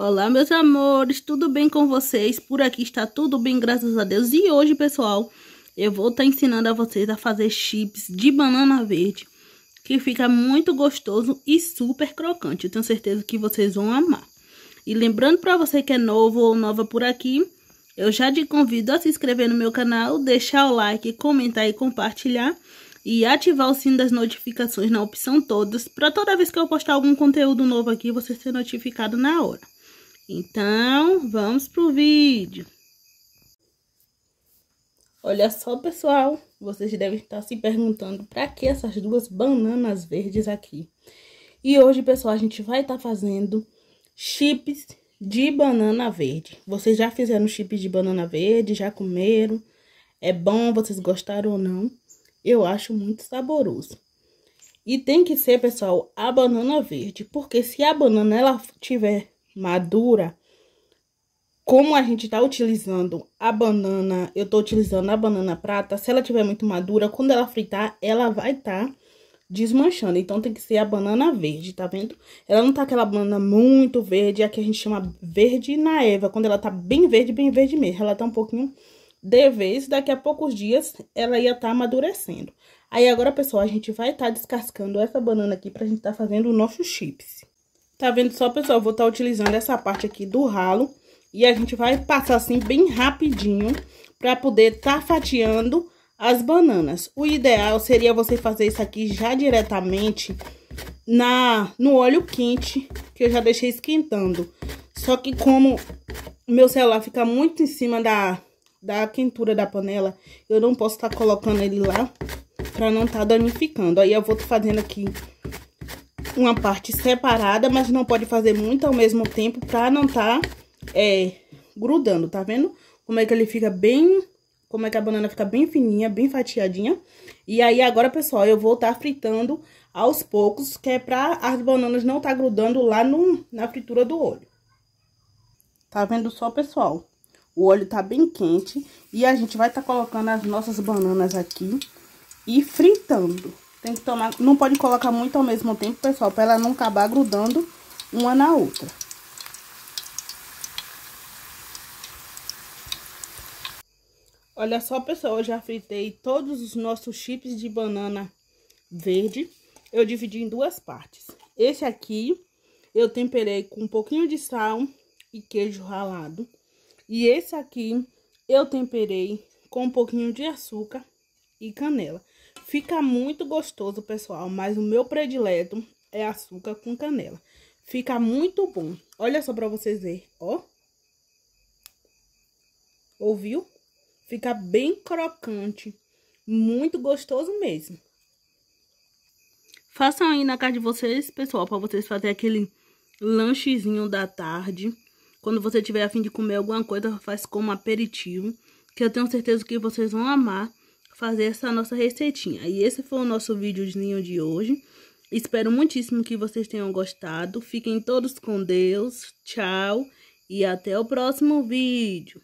Olá, meus amores, tudo bem com vocês? Por aqui está tudo bem, graças a Deus. E hoje, pessoal, eu vou estar ensinando a vocês a fazer chips de banana verde, que fica muito gostoso e super crocante. Eu tenho certeza que vocês vão amar. E lembrando para você que é novo ou nova por aqui, eu já te convido a se inscrever no meu canal, deixar o like, comentar e compartilhar. E ativar o sino das notificações na opção todas, para toda vez que eu postar algum conteúdo novo aqui, você ser notificado na hora. Então, vamos pro vídeo. Olha só, pessoal, vocês devem estar se perguntando para que essas duas bananas verdes aqui. E hoje, pessoal, a gente vai estar fazendo chips de banana verde. Vocês já fizeram chips de banana verde, já comeram? É bom, vocês gostaram ou não? Eu acho muito saboroso. E tem que ser, pessoal, a banana verde, porque se a banana ela tiver madura, como a gente tá utilizando a banana, eu tô utilizando a banana prata, se ela tiver muito madura, quando ela fritar, ela vai tá desmanchando. Então tem que ser a banana verde, tá vendo? Ela não tá aquela banana muito verde, a que a gente chama verde na Eva, quando ela tá bem verde mesmo. Ela tá um pouquinho de vez, daqui a poucos dias ela ia estar amadurecendo. Aí agora, pessoal, a gente vai estar descascando essa banana aqui pra gente estar fazendo o nosso chips. Tá vendo só, pessoal? Eu vou estar utilizando essa parte aqui do ralo e a gente vai passar assim bem rapidinho pra poder estar fatiando as bananas. O ideal seria você fazer isso aqui já diretamente no óleo quente, que eu já deixei esquentando. Só que como meu celular fica muito em cima da quentura da panela, eu não posso estar colocando ele lá para não estar danificando. Aí eu vou fazendo aqui uma parte separada, mas não pode fazer muito ao mesmo tempo para não estar grudando. Tá vendo como é que ele fica bem, como é que a banana fica bem fininha, bem fatiadinha? E aí agora, pessoal, eu vou estar fritando aos poucos, que é para as bananas não estar grudando lá na fritura do óleo. Tá vendo só, pessoal? O óleo tá bem quente e a gente vai estar colocando as nossas bananas aqui e fritando. Tem que tomar, não pode colocar muito ao mesmo tempo, pessoal, para ela não acabar grudando uma na outra. Olha só, pessoal, eu já fritei todos os nossos chips de banana verde. Eu dividi em duas partes. Esse aqui eu temperei com um pouquinho de sal e queijo ralado. E esse aqui eu temperei com um pouquinho de açúcar e canela. Fica muito gostoso, pessoal, mas o meu predileto é açúcar com canela. Fica muito bom. Olha só pra vocês verem, ó. Ouviu? Fica bem crocante, muito gostoso mesmo. Façam aí na casa de vocês, pessoal, pra vocês fazerem aquele lanchezinho da tarde. Quando você tiver a fim de comer alguma coisa, faz como aperitivo, que eu tenho certeza que vocês vão amar fazer essa nossa receitinha. E esse foi o nosso videozinho de hoje. Espero muitíssimo que vocês tenham gostado. Fiquem todos com Deus. Tchau e até o próximo vídeo.